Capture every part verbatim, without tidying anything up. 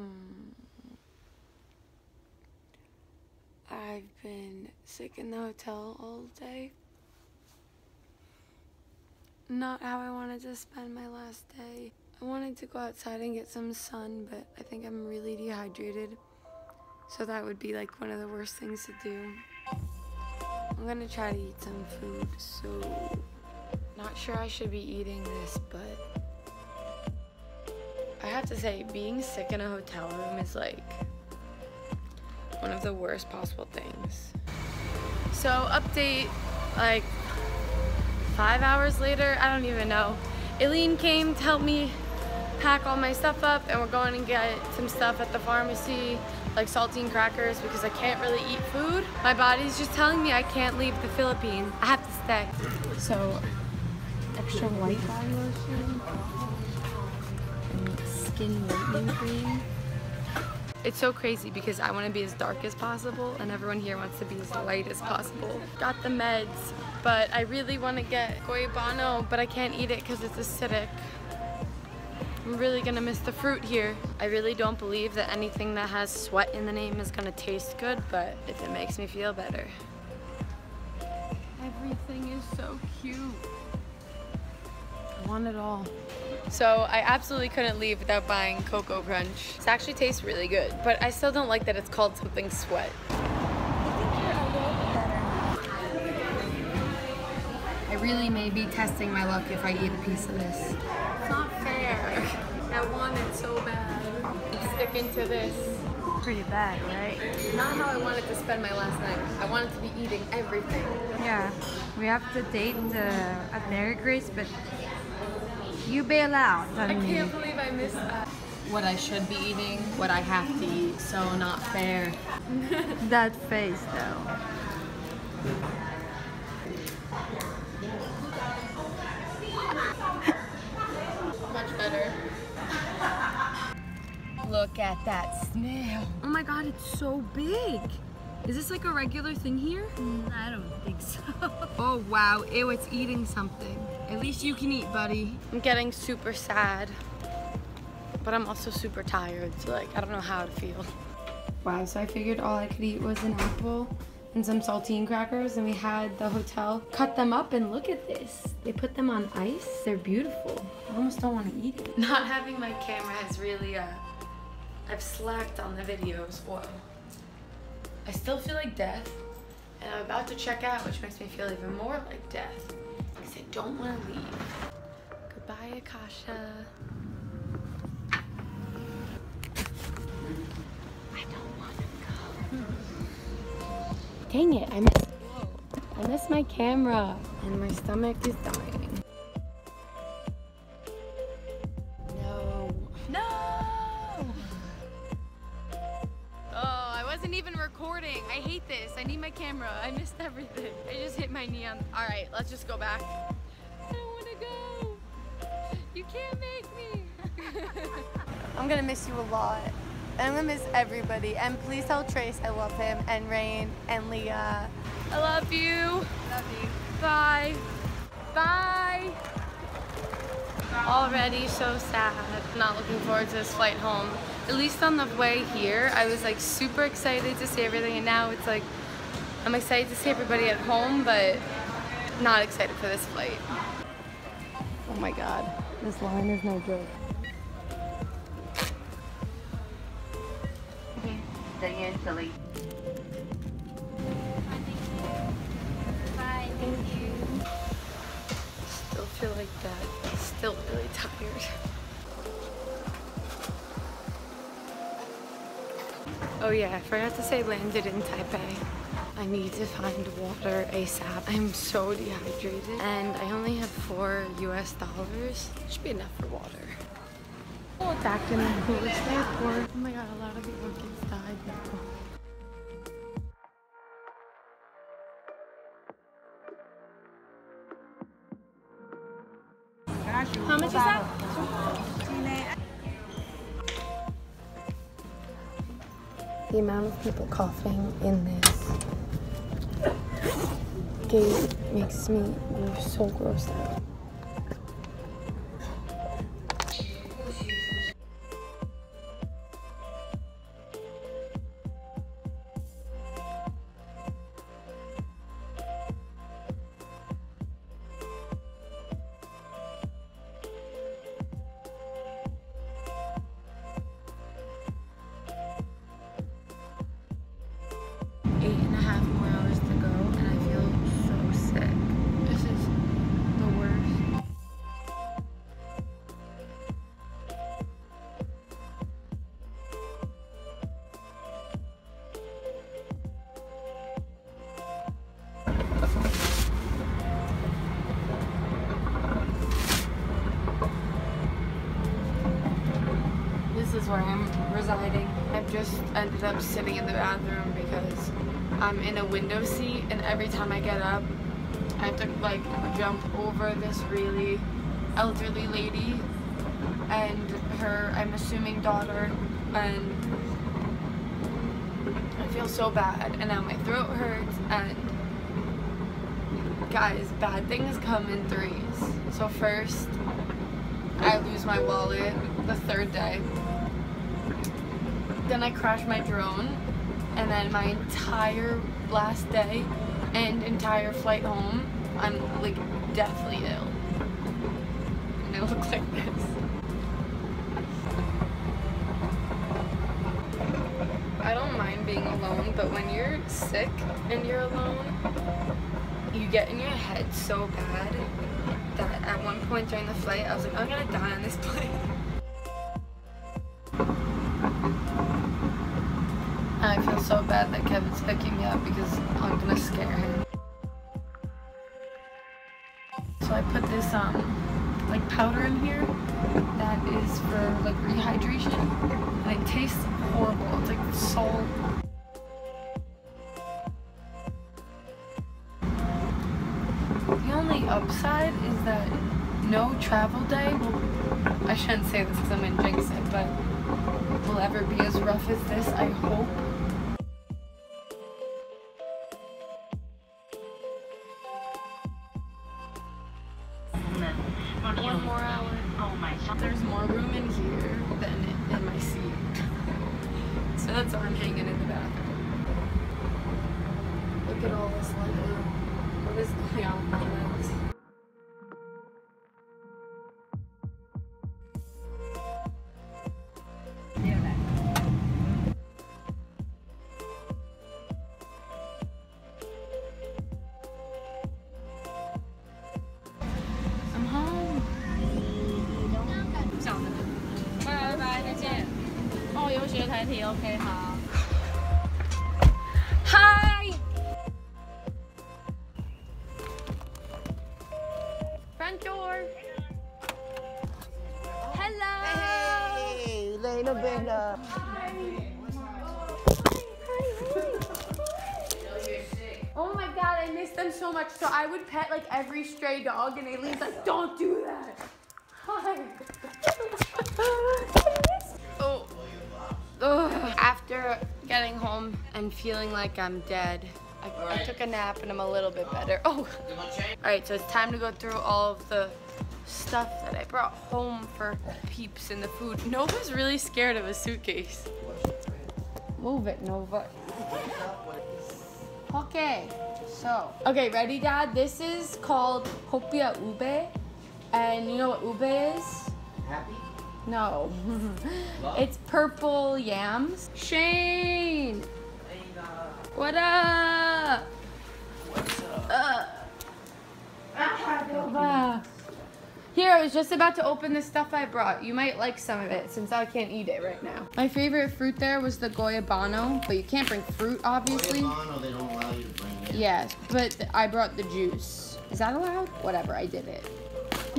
Um, I've been sick in the hotel all day. Not how I wanted to spend my last day. I wanted to go outside and get some sun, but I think I'm really dehydrated. So that would be like one of the worst things to do. I'm gonna try to eat some food, so not sure I should be eating this, but I have to say, being sick in a hotel room is like one of the worst possible things. So update, like five hours later, I don't even know. Aileen came to help me pack all my stuff up, and we're going and get some stuff at the pharmacy, like saltine crackers, because I can't really eat food. My body's just telling me I can't leave the Philippines. I have to stay. So, extra white body lotion and skin whitening cream. It's so crazy because I want to be as dark as possible, and everyone here wants to be as light as possible. Got the meds, but I really want to get guyabano, but I can't eat it because it's acidic. I'm really gonna miss the fruit here. I really don't believe that anything that has sweat in the name is gonna taste good, but if it makes me feel better. Everything is so cute. I want it all. So I absolutely couldn't leave without buying Coco Crunch. It actually tastes really good, but I still don't like that it's called something sweat. I really may be testing my luck if I eat a piece of this. It's not fair. I want it so bad. I'm sticking to this. Pretty bad, right? Not how I wanted to spend my last night. I wanted to be eating everything. Yeah, we have to date the at Mary Grace, but you bail out. I can't me. believe I missed that. What I should be eating, what I have to eat, so not fair. That face, though. Much better. Look at that snail. Oh my god, it's so big. Is this like a regular thing here? Mm, I don't think so. Oh wow, ew, it's eating something. At least you can eat, buddy. I'm getting super sad, but I'm also super tired, so like, I don't know how to feel. Wow, so I figured all I could eat was an apple and some saltine crackers, and we had the hotel cut them up, and look at this. They put them on ice. They're beautiful. I almost don't want to eat it. Not having my camera has really, uh, I've slacked on the videos. Whoa. I still feel like death, and I'm about to check out, which makes me feel even more like death, because I don't want to leave. Goodbye, Akasha. Dang it, I missed, I missed my camera, and my stomach is dying. No. No! Oh, I wasn't even recording. I hate this. I need my camera. I missed everything. I just hit my knee on... All right, let's just go back. I don't want to go. You can't make me. I'm going to miss you a lot. I'm gonna miss everybody, and please tell Trace I love him, and Rain, and Leah. I love you. Love you. Bye. Bye. Already so sad. Not looking forward to this flight home. At least on the way here, I was like super excited to see everything, and now it's like I'm excited to see everybody at home, but not excited for this flight. Oh my God, this line is no joke. Silly. Bye, thank you. Still feel like that. Still really tired. Oh yeah, I forgot to say landed in Taipei. I need to find water ASAP. I'm so dehydrated, and I only have four U S dollars. Should be enough for water. Oh, it's acting the coolest airport. Oh my god, a lot of people kids died now. How much is that? The amount of people coughing in this gate makes me so grossed out. is where I'm residing. I've just ended up sitting in the bathroom because I'm in a window seat, and every time I get up, I have to like jump over this really elderly lady and her, I'm assuming, daughter, and I feel so bad, and now my throat hurts, and guys, bad things come in threes. So first, I lose my wallet the third day. Then I crash my drone, and then my entire last day and entire flight home, I'm like deathly ill. And it looks like this. I don't mind being alone, but when you're sick and you're alone, you get in your head so bad that at one point during the flight, I was like, I'm gonna die on this plane. I feel so bad that Kevin's picking me up because I'm gonna scare him. So I put this um like powder in here that is for like rehydration, and it tastes horrible. It's like salt. The only upside is that no travel day will, I shouldn't say this because I'm gonna jinx it, but will ever be as rough as this, I hope. One more hour. Oh my God. There's more room in here than in my seat. So that's why I'm hanging in the bathroom. Look at all this lighting. What is going on with my lips? Okay, huh? Hi! Front door! Hello! Hey! Little bit up. Hi! Oh my God, I miss them so much. So I would pet like every stray dog, and Aileen's like, don't do that! Hi! Ugh. After getting home and feeling like I'm dead, I, right. I took a nap and I'm a little bit better. Oh! Alright, so it's time to go through all of the stuff that I brought home for peeps and the food. Nova's really scared of a suitcase. Move it, Nova. Okay, so. Okay, ready, Dad? This is called Hopia Ube. And you know what ube is? Happy? No, it's purple yams. Shane! What up? What's up? Uh. Ah, here, I was just about to open the stuff I brought. You might like some of it since I can't eat it right now. My favorite fruit there was the guyabano, but you can't bring fruit, obviously. Guyabano, they don't allow you to bring it. Yes, but I brought the juice. Is that allowed? Whatever, I did it.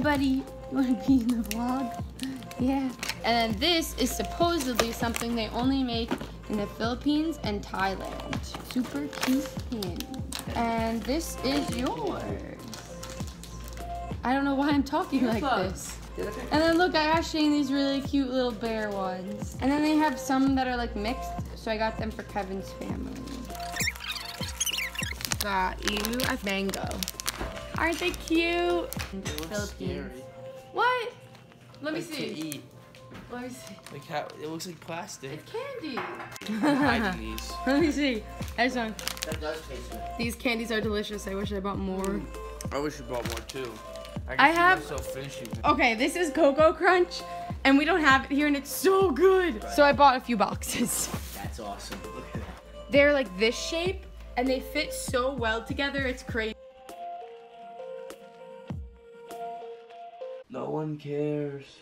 Buddy, you wanna be in the vlog? Yeah. And then this is supposedly something they only make in the Philippines and Thailand. Super cute pin. And this is yours. I don't know why I'm talking like this. And then look, I got Shane these really cute little bear ones. And then they have some that are like mixed, so I got them for Kevin's family. Got you a mango. Aren't they cute? Philippines. What? Let me like see. To eat. Let me see. Like how it looks like plastic. It's candy. I'm hiding these. Let me see. This one. That does taste good. These candies are delicious. I wish I bought more. Mm. I wish I bought more too. I, can I see have. Myself finishing. Okay, this is Coco Crunch, and we don't have it here, and it's so good. Right. So I bought a few boxes. That's awesome. Look at that. They're like this shape, and they fit so well together. It's crazy. No one cares.